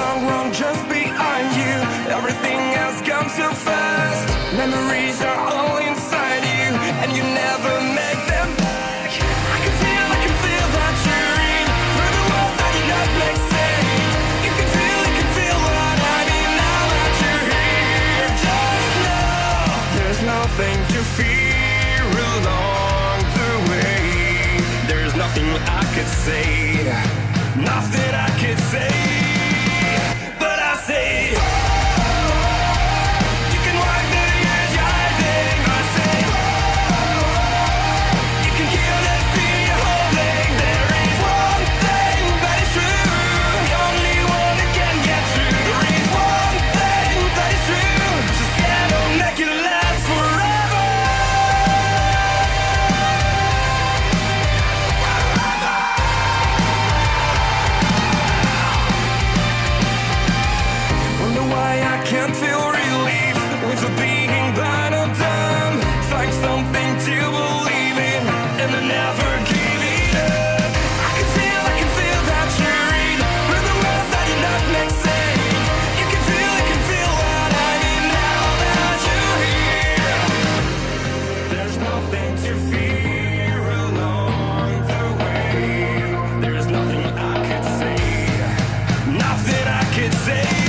long run just behind you. Everything else comes so fast. Memories are all inside you, and you never make them back. I can feel that you're in through the walls that do not make sense. You can feel what I mean now that you're here. Just know there's nothing to fear along the way. There's nothing I could say, nothing I could say. Nothing I could say.